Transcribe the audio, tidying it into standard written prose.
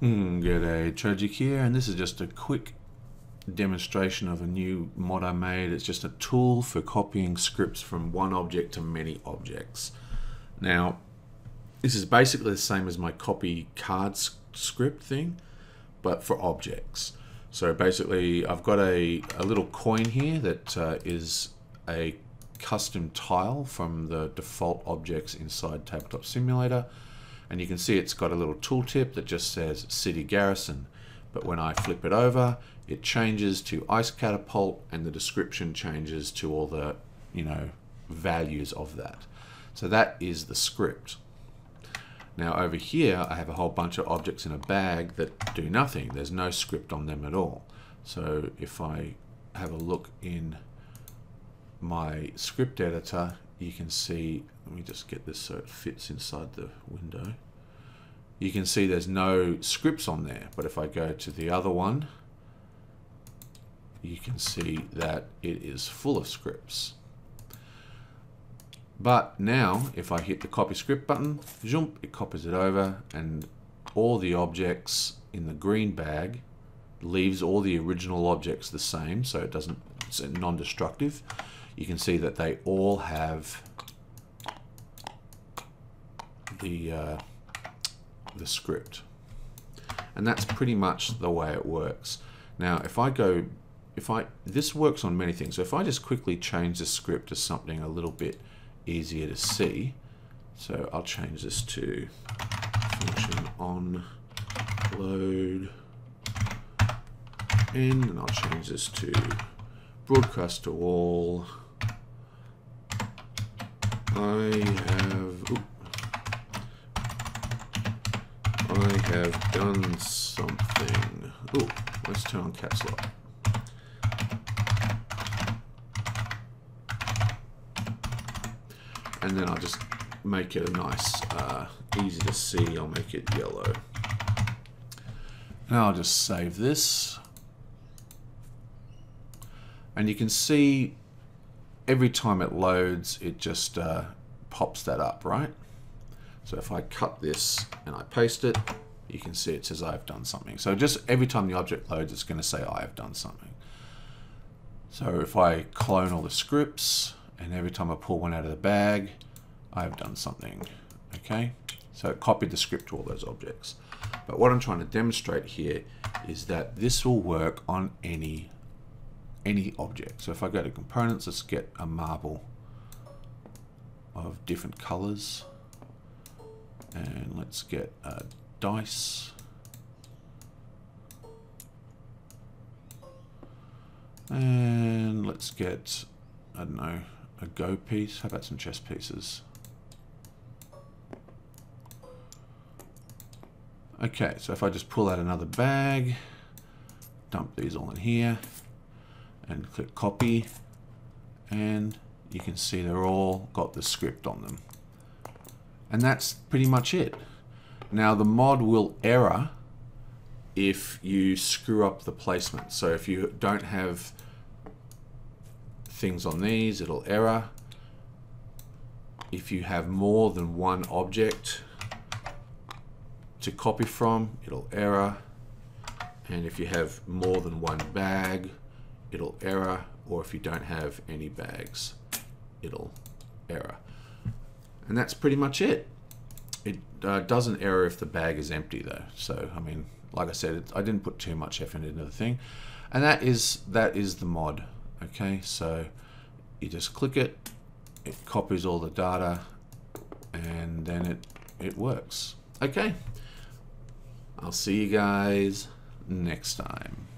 G'day, Tragic here, and this is just a quick demonstration of a new mod I made. It's just a tool for copying scripts from one object to many objects. Now, this is basically the same as my copy card script thing, but for objects. So basically, I've got a little coin here that is a custom tile from the default objects inside Tabletop Simulator. And you can see it's got a little tooltip that just says City Garrison. But when I flip it over, it changes to Ice Catapult and the description changes to all the, values of that. So that is the script. Now over here, I have a whole bunch of objects in a bag that do nothing. There's no script on them at all. So if I have a look in my script editor, you can see, let me just get this so it fits inside the window. You can see there's no scripts on there, but if I go to the other one, you can see that it is full of scripts. But now, if I hit the copy script button, jump, it copies it over, and all the objects in the green bag leaves all the original objects the same, so it doesn't, it's non-destructive. You can see that they all have the script, and that's pretty much the way it works. Now, this works on many things. So if I just quickly change the script to something a little bit easier to see, so I'll change this to function on load in, and I'll change this to broadcast to all. I have done something. Oh, let's turn on caps lock. And then I'll just make it a nice, easy to see. I'll make it yellow. Now I'll just save this. And you can see every time it loads, it just pops that up, right? So if I cut this and I paste it, you can see it says I've done something. So just every time the object loads, it's going to say I've done something. So if I clone all the scripts, and every time I pull one out of the bag, I've done something. Okay, so it copied the script to all those objects. But what I'm trying to demonstrate here is that this will work on any object. So if I go to components, let's get a marble of different colors. And let's get a dice. And let's get, I don't know, a go piece. How about some chess pieces? Okay, so if I just pull out another bag, dump these all in here, and click copy, and you can see they're all got the script on them. And that's pretty much it. Now the mod will error if you screw up the placement. So if you don't have things on these, it'll error. If you have more than one object to copy from, it'll error. And if you have more than one bag, it'll error. Or if you don't have any bags, it'll error. And that's pretty much it. It doesn't error if the bag is empty though. So, I mean, like I said, I didn't put too much effort into the thing. And that is the mod, okay? So you just click it, it copies all the data, and then it works. Okay, I'll see you guys next time.